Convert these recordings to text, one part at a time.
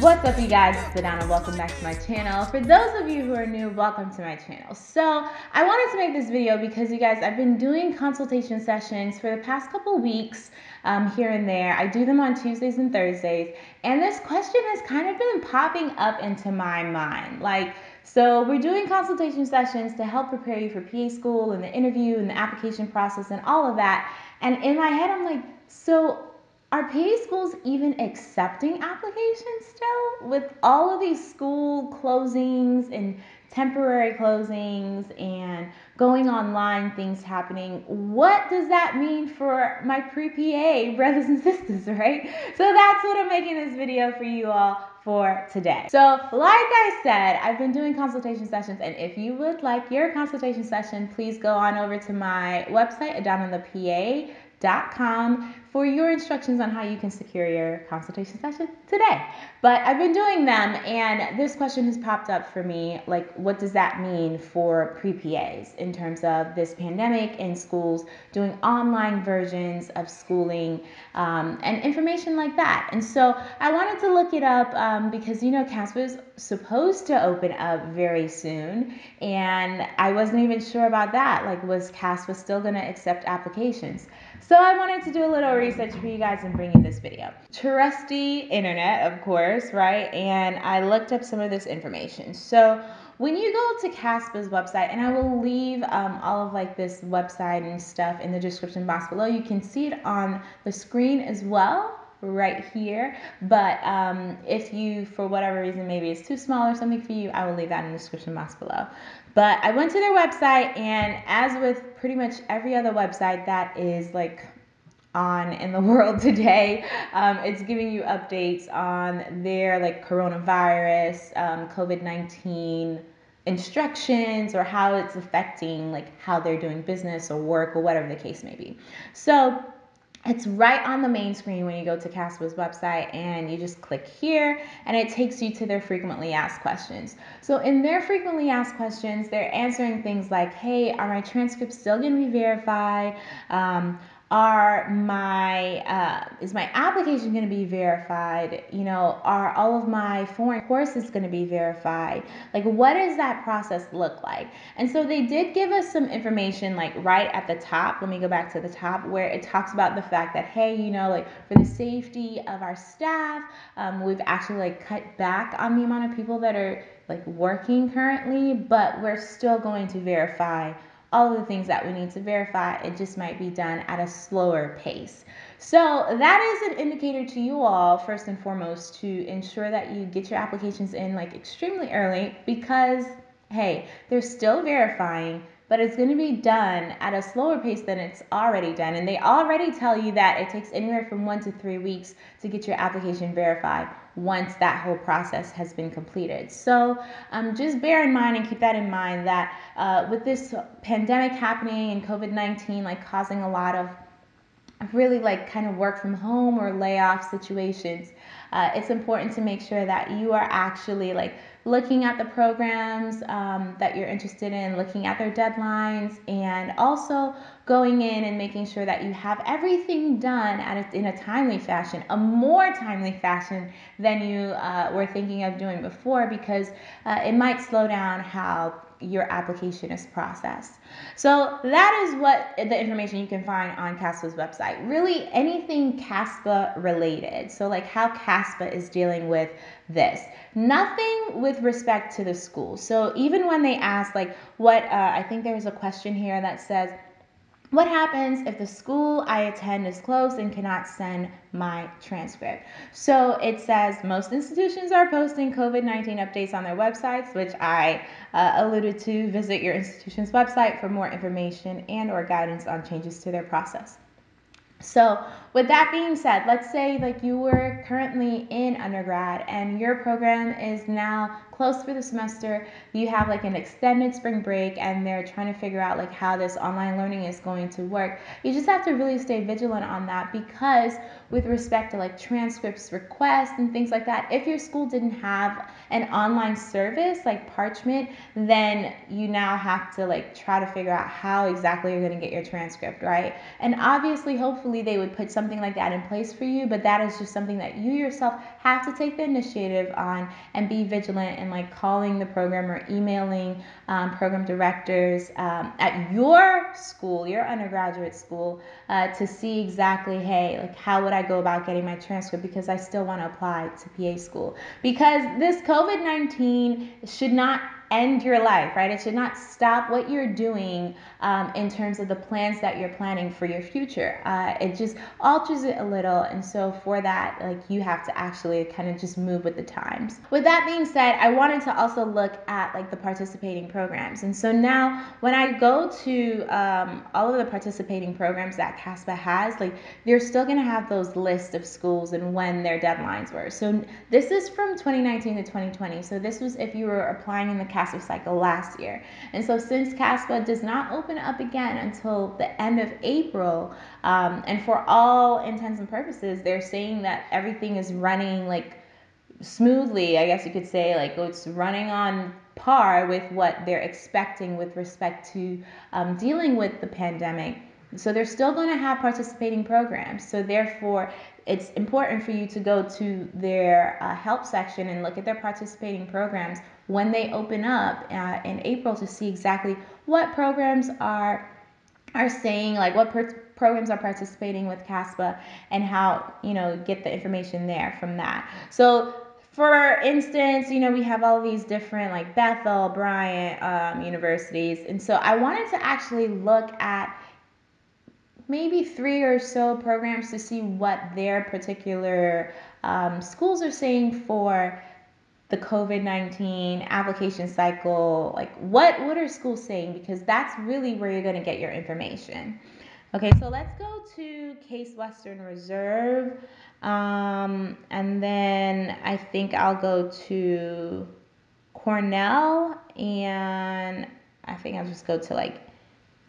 What's up, you guys? It's Adanna. Welcome back to my channel. For those of you who are new, welcome to my channel. So I wanted to make this video because, you guys, I've been doing consultation sessions for the past couple weeks here and there. I do them on Tuesdays and Thursdays, and this question has kind of been popping up into my mind. So we're doing consultation sessions to help prepare you for PA school and the interview and the application process and all of that. And in my head, I'm like, so are PA schools even accepting applications still? With all of these school closings and temporary closings and going online, things happening, what does that mean for my pre-PA brothers and sisters, right? So that's what I'm making this video for you all for today. So like I said, I've been doing consultation sessions, and if you would like your consultation session, please go on over to my website, AdannaThePA.com, for your instructions on how you can secure your consultation session today. But I've been doing them, and this question has popped up for me, like, what does that mean for pre-PAs in terms of this pandemic and schools doing online versions of schooling and information like that? And so I wanted to look it up because, you know, CASPA is supposed to open up very soon, and I wasn't even sure about that. Like, was CASPA still gonna accept applications? So I wanted to do a little research for you guys and bring you this video. Trusty internet, of course, right? And I looked up some of this information. So when you go to CASPA's website, and I will leave all of this website and stuff in the description box below. You can see it on the screen as well, right here. But if you, for whatever reason, maybe it's too small or something for you, I will leave that in the description box below. But I went to their website, and as with pretty much every other website that is on in the world today, it's giving you updates on their coronavirus, COVID-19 instructions, or how it's affecting how they're doing business or work or whatever the case may be. So it's right on the main screen when you go to CASPA's website, and you just click here, and it takes you to their frequently asked questions. So in their frequently asked questions, they're answering things like, hey, are my transcripts still going to be verified? Is my application going to be verified? You know, are all of my foreign courses going to be verified? What does that process look like? And so they did give us some information, right at the top. Let me go back to the top, where it talks about the fact that, hey, you know, for the safety of our staff, we've actually cut back on the amount of people that are working currently, but we're still going to verify all of the things that we need to verify. It just might be done at a slower pace. So that is an indicator to you all, first and foremost, to ensure that you get your applications in extremely early, because, hey, they're still verifying, but it's going to be done at a slower pace than it's already done. And they already tell you that it takes anywhere from 1 to 3 weeks to get your application verified once that whole process has been completed. So just bear in mind and keep that in mind, that with this pandemic happening and COVID-19 causing a lot of really kind of work from home or layoff situations, it's important to make sure that you are actually looking at the programs that you're interested in, looking at their deadlines, and also going in and making sure that you have everything done in a timely fashion, a more timely fashion than you were thinking of doing before, because it might slow down how your application is processed. So that is what the information you can find on CASPA's website. Really anything CASPA related. So how CASPA is dealing with this. Nothing with respect to the school. So even when they ask what, I think there was a question here that says, what happens if the school I attend is closed and cannot send my transcript? So it says most institutions are posting COVID-19 updates on their websites, which I alluded to. Visit your institution's website for more information and/or guidance on changes to their process. So with that being said, let's say you were currently in undergrad and your program is now closed for the semester, you have like an extended spring break, and they're trying to figure out like how this online learning is going to work. You just have to really stay vigilant on that, because with respect to like transcripts requests and things like that, if your school didn't have an online service like Parchment, then you now have to like try to figure out how exactly you're going to get your transcript, right? And obviously, hopefully they would put something like that in place for you, but that is just something that you yourself have to take the initiative on and be vigilant in like calling the program or emailing program directors at your school, your undergraduate school, to see exactly, hey, like how would I go about getting my transcript, because I still want to apply to PA school, because this COVID-19 should not end your life, right? It should not stop what you're doing in terms of the plans that you're planning for your future. It just alters it a little, and so for that, like, you have to actually kind of just move with the times. With that being said, I wanted to also look at like the participating programs, and so now when I go to all of the participating programs that CASPA has, like, they're still going to have those lists of schools and when their deadlines were. So this is from 2019 to 2020, so this was if you were applying in the CASPA cycle last year. And so since CASPA does not open up again until the end of April, and for all intents and purposes, they're saying that everything is running like smoothly, I guess you could say, like it's running on par with what they're expecting with respect to dealing with the pandemic. So they're still going to have participating programs. So therefore, it's important for you to go to their help section and look at their participating programs when they open up in April, to see exactly what programs are saying, like what programs are participating with CASPA, and how, you know, get the information there from that. So for instance, you know, we have all these different like Bethel, Bryant universities. And so I wanted to actually look at maybe 3 or so programs to see what their particular schools are saying for the COVID-19 application cycle. Like what are schools saying? Because that's really where you're gonna get your information. Okay, so let's go to Case Western Reserve. And then I think I'll go to Cornell, and I think I'll just go to like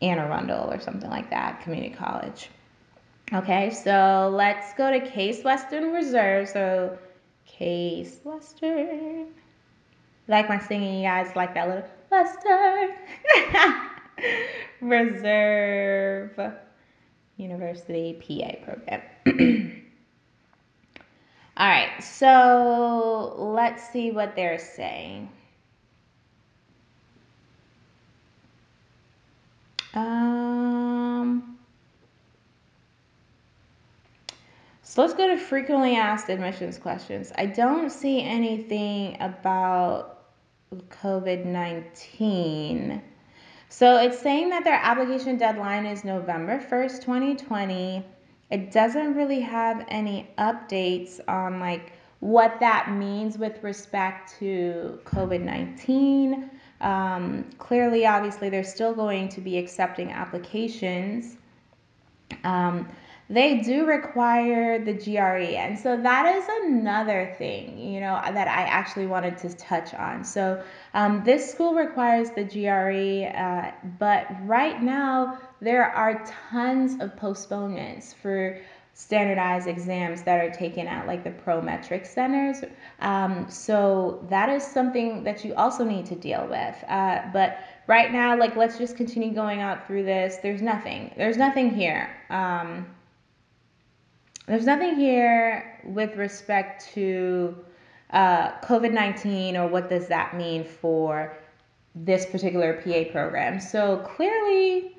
Anne Arundel or something like that, community college. Okay, so let's go to Case Western Reserve. So Case Western. Like my singing, you guys, like that little Western Reserve University PA program. All right, so let's see what they're saying. So let's go to frequently asked admissions questions. I don't see anything about COVID-19. So it's saying that their application deadline is November 1st, 2020. It doesn't really have any updates on like what that means with respect to COVID-19. Clearly, obviously, they're still going to be accepting applications. They do require the GRE, and so that is another thing, you know, that I actually wanted to touch on. So this school requires the GRE, but right now there are tons of postponements for standardized exams that are taken at like the Prometric centers. So that is something that you also need to deal with. But right now, like, let's just continue going out through this. There's nothing here. There's nothing here with respect to COVID-19 or what does that mean for this particular PA program. So clearly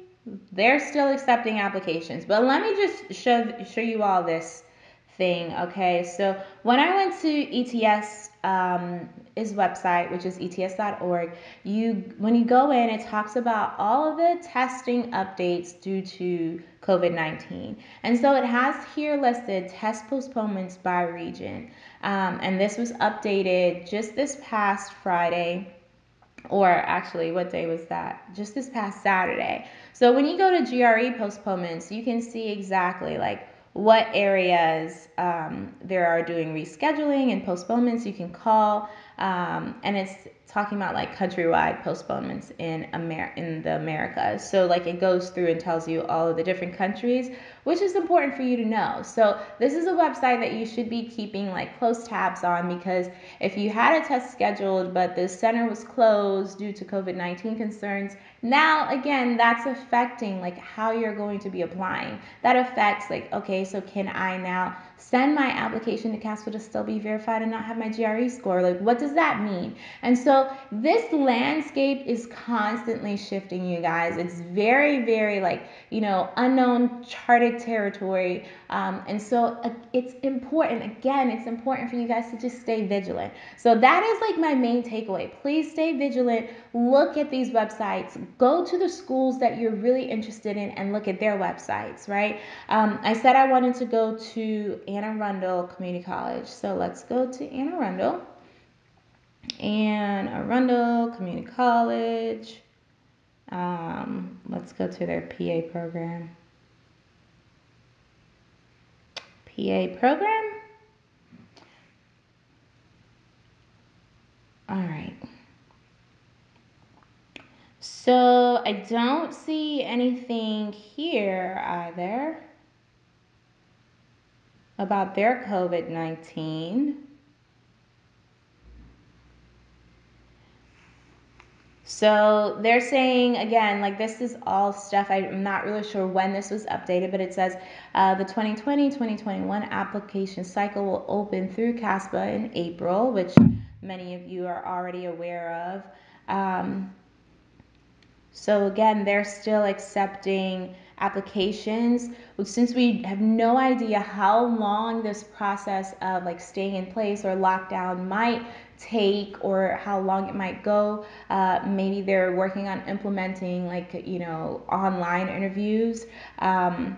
they're still accepting applications, but let me just show you all this thing. Okay, so when I went to ETS, his website, which is ets.org, when you go in, it talks about all of the testing updates due to COVID-19. And so it has here listed test postponements by region. And this was updated just this past Friday, or actually, what day was that? Just this past Saturday. So when you go to GRE postponements, you can see exactly like what areas there are doing rescheduling and postponements. You can call And it's talking about like countrywide postponements in the Americas. So like it goes through and tells you all of the different countries, which is important for you to know. So this is a website that you should be keeping like close tabs on, because if you had a test scheduled but the center was closed due to COVID-19 concerns, now again, that's affecting like how you're going to be applying. That affects like, okay, so can I now send my application to CASPA to still be verified and not have my GRE score? Like, what does that mean? And so this landscape is constantly shifting, you guys. It's very, very like, you know, unknown charted territory. And so it's important, again, it's important for you guys to just stay vigilant. So that is like my main takeaway. Please stay vigilant. Look at these websites. Go to the schools that you're really interested in and look at their websites, right? I said I wanted to go to Anne Arundel Community College. So let's go to Anne Arundel. Anne Arundel Community College. Let's go to their PA program. All right. So I don't see anything here either about their COVID-19. So they're saying, again, like this is all stuff, I'm not really sure when this was updated, but it says the 2020-2021 application cycle will open through CASPA in April, which many of you are already aware of. So again, they're still accepting applications, since we have no idea how long this process of like staying in place or lockdown might take or how long it might go. Maybe they're working on implementing like, you know, online interviews. I'm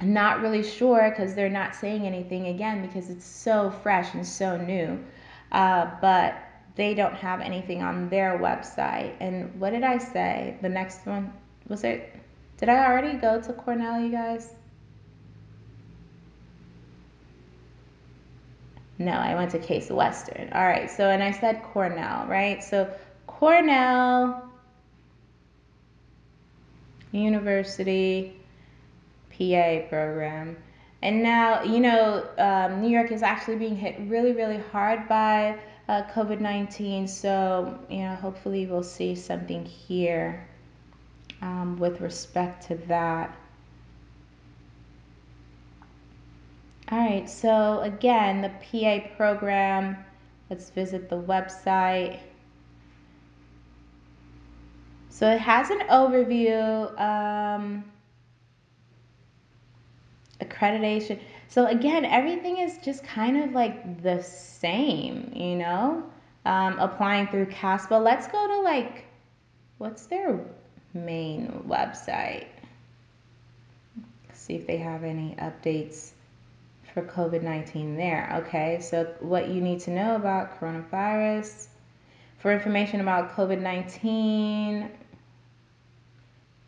not really sure because they're not saying anything again because it's so fresh and so new. But they don't have anything on their website. And what did I say? The next one, was it? Did I already go to Cornell, you guys? No, I went to Case Western. All right, so, and I said Cornell, right? So Cornell University PA program. And now, you know, New York is actually being hit really, really hard by COVID-19. So, you know, hopefully we'll see something here with respect to that. All right, so again, the PA program, let's visit the website. So it has an overview, accreditation. So again, everything is just kind of like the same, you know, applying through CASPA. Let's go to like, what's their main website? Let's see if they have any updates for COVID-19 there. Okay, so what you need to know about coronavirus. For information about COVID-19.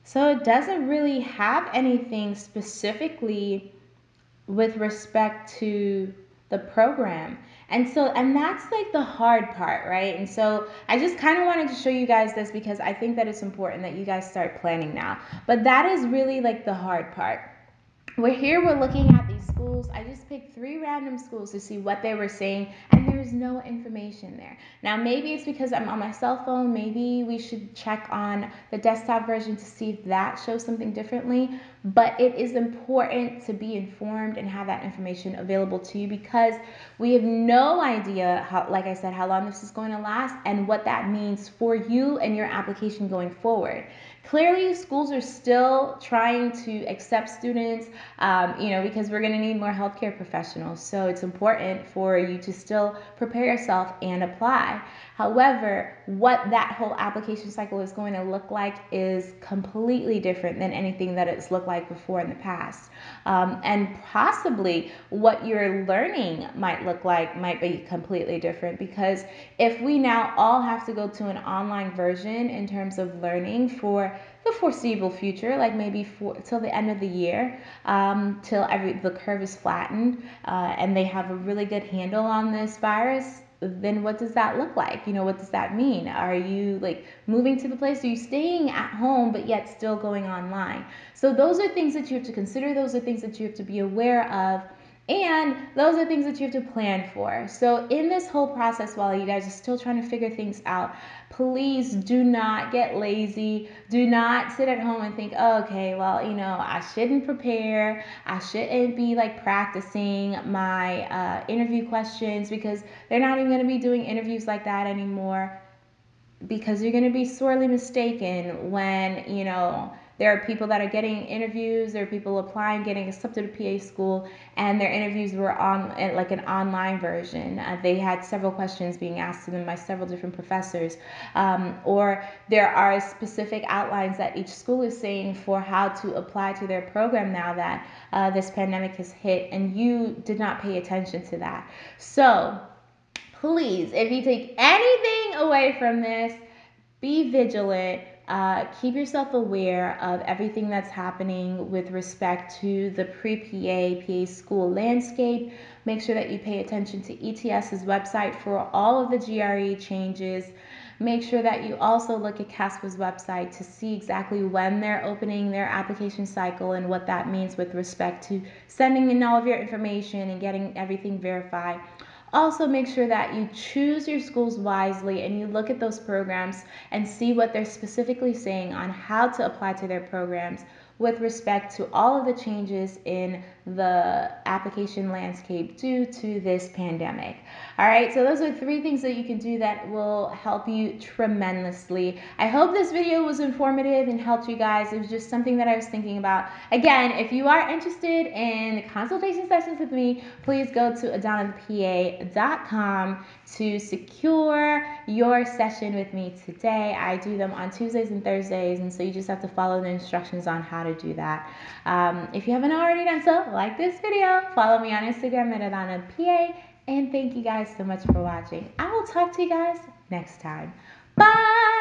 So it doesn't really have anything specifically with respect to the program. And so, and that's like the hard part, right? And so I just kind of wanted to show you guys this because I think that it's important that you guys start planning now. But that is really like the hard part. We're here, we're looking at these schools. I just picked three random schools to see what they were saying, and there's no information there. Now, maybe it's because I'm on my cell phone. Maybe we should check on the desktop version to see if that shows something differently. But it is important to be informed and have that information available to you, because we have no idea, how, like I said, how long this is going to last and what that means for you and your application going forward. Clearly, schools are still trying to accept students, you know, because we're going to need more healthcare professionals. So it's important for you to still prepare yourself and apply. However, what that whole application cycle is going to look like is completely different than anything that it's looked like before in the past. And possibly what you're learning might look like might be completely different, because if we now all have to go to an online version in terms of learning for the foreseeable future, like maybe till the end of the year, till the curve is flattened, and they have a really good handle on this virus, then what does that look like? You know, what does that mean? Are you like moving to the place? Are you staying at home, but yet still going online? So those are things that you have to consider. Those are things that you have to be aware of. And those are things that you have to plan for. So in this whole process, while you guys are still trying to figure things out, please do not get lazy. Do not sit at home and think, oh, okay, well, you know, I shouldn't prepare. I shouldn't be like practicing my interview questions, because they're not even going to be doing interviews like that anymore, because you're going to be sorely mistaken when, you know, there are people that are getting interviews, there are people applying, getting accepted to PA school, and their interviews were on like an online version. They had several questions being asked to them by several different professors. Or there are specific outlines that each school is saying for how to apply to their program now that this pandemic has hit, and you did not pay attention to that. So please, if you take anything away from this, be vigilant. Keep yourself aware of everything that's happening with respect to the pre-PA, PA school landscape. Make sure that you pay attention to ETS's website for all of the GRE changes. Make sure that you also look at CASPA's website to see exactly when they're opening their application cycle and what that means with respect to sending in all of your information and getting everything verified. Also, make sure that you choose your schools wisely and you look at those programs and see what they're specifically saying on how to apply to their programs with respect to all of the changes in the application landscape due to this pandemic. All right, so those are three things that you can do that will help you tremendously. I hope this video was informative and helped you guys. It was just something that I was thinking about. Again, if you are interested in consultation sessions with me, please go to AdannaThePA.com to secure your session with me today. I do them on Tuesdays and Thursdays, and so you just have to follow the instructions on how to do that. If you haven't already done so, like this video, follow me on Instagram at AdannaThePA, and thank you guys so much for watching. I will talk to you guys next time. Bye!